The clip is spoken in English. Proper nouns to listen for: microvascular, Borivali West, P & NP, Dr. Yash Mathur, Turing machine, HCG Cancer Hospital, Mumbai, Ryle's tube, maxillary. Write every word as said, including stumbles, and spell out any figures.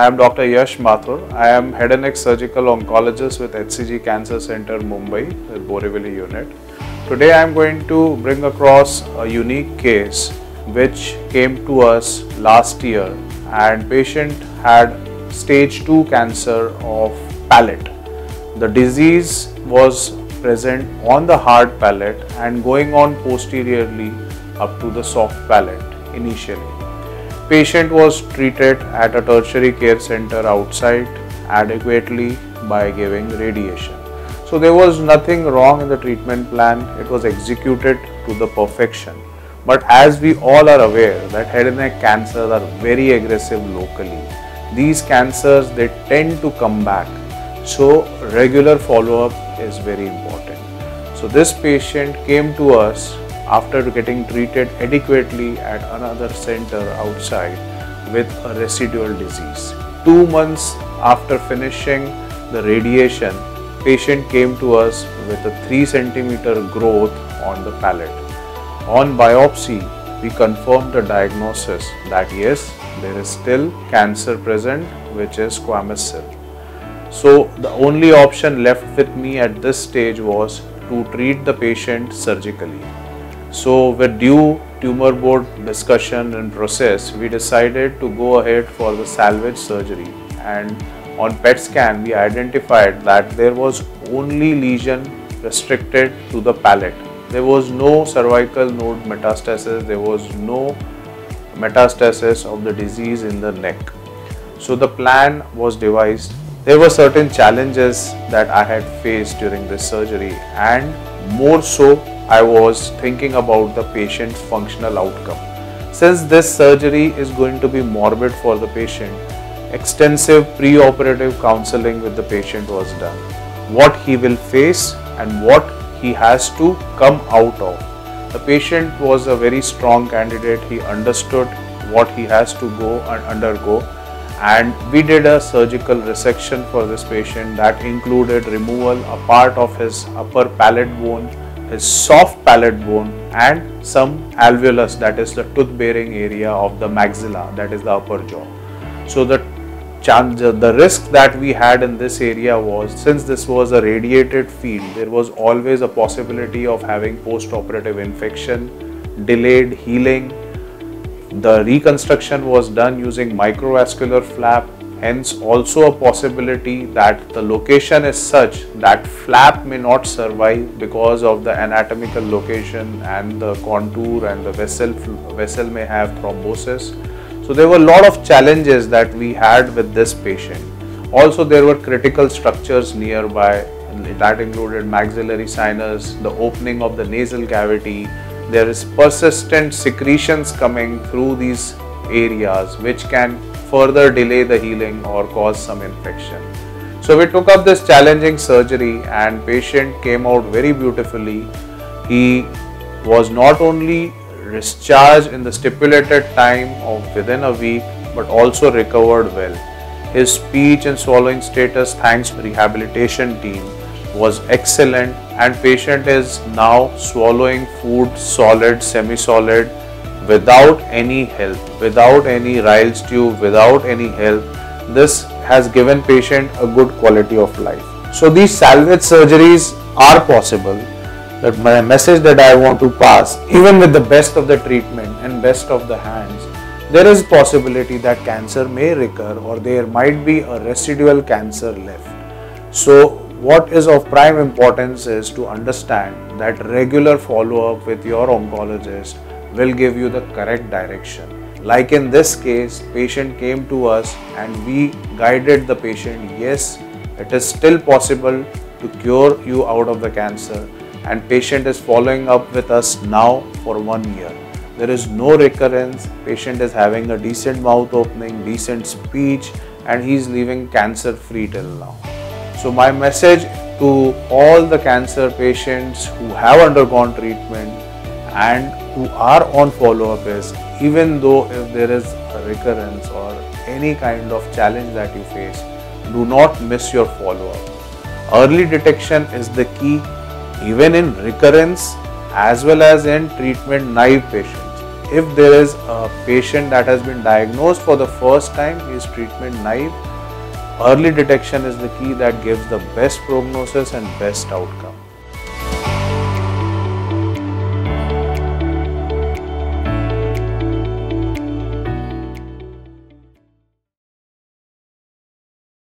I am Doctor Yash Mathur. I am Head and Neck Surgical Oncologist with H C G Cancer Center, Mumbai, the Borivali unit. Today I am going to bring across a unique case which came to us last year, and patient had stage two cancer of palate. The disease was present on the hard palate and going on posteriorly up to the soft palate initially. Patient was treated at a tertiary care center outside adequately by giving radiation. So there was nothing wrong in the treatment plan. It was executed to the perfection. But as we all are aware that head and neck cancers are very aggressive locally. These cancers, they tend to come back. So regular follow-up is very important. So this patient came to us after getting treated adequately at another center outside with a residual disease. Two months after finishing the radiation, patient came to us with a three centimeter growth on the palate. On biopsy, we confirmed the diagnosis that yes, there is still cancer present, which is squamous cell. So the only option left with me at this stage was to treat the patient surgically. So with due tumor board discussion and process, we decided to go ahead for the salvage surgery, and on P E T scan we identified that there was only lesion restricted to the palate. There was no cervical node metastasis, there was no metastasis of the disease in the neck. So the plan was devised. There were certain challenges that I had faced during this surgery, and more so I was thinking about the patient's functional outcome. Since this surgery is going to be morbid for the patient, extensive pre-operative counseling with the patient was done. What he will face and what he has to come out of. The patient was a very strong candidate. He understood what he has to go and undergo, and we did a surgical resection for this patient that included removal a part of his upper palate bone, his soft palate bone, and some alveolus, that is the tooth bearing area of the maxilla, that is the upper jaw. So the chance, the risk that we had in this area was, since this was a radiated field, there was always a possibility of having post-operative infection, delayed healing. The reconstruction was done using microvascular flap, hence also a possibility that the location is such that flap may not survive because of the anatomical location and the contour, and the vessel vessel may have thrombosis. So there were a lot of challenges that we had with this patient. Also there were critical structures nearby that included maxillary sinus, the opening of the nasal cavity. There is persistent secretions coming through these areas which can further delay the healing or cause some infection. So we took up this challenging surgery, and patient came out very beautifully. He was not only discharged in the stipulated time of within a week, but also recovered well. His speech and swallowing status, thanks to the rehabilitation team, was excellent, and patient is now swallowing food solid, semi-solid, without any help, without any Ryle's tube, without any help. This has given patient a good quality of life. So these salvage surgeries are possible. That my message that I want to pass, even with the best of the treatment and best of the hands, there is possibility that cancer may recur, or there might be a residual cancer left. So what is of prime importance is to understand that regular follow-up with your oncologist will give you the correct direction. Like in this case, patient came to us and we guided the patient, yes, it is still possible to cure you out of the cancer, and patient is following up with us now for one year. There is no recurrence, patient is having a decent mouth opening, decent speech, and he is living cancer free till now. So my message to all the cancer patients who have undergone treatment and who are on follow-up is, even though if there is a recurrence or any kind of challenge that you face, do not miss your follow-up. Early detection is the key, even in recurrence as well as in treatment naive patients. If there is a patient that has been diagnosed for the first time, he is treatment naive. Early detection is the key that gives the best prognosis and best outcome.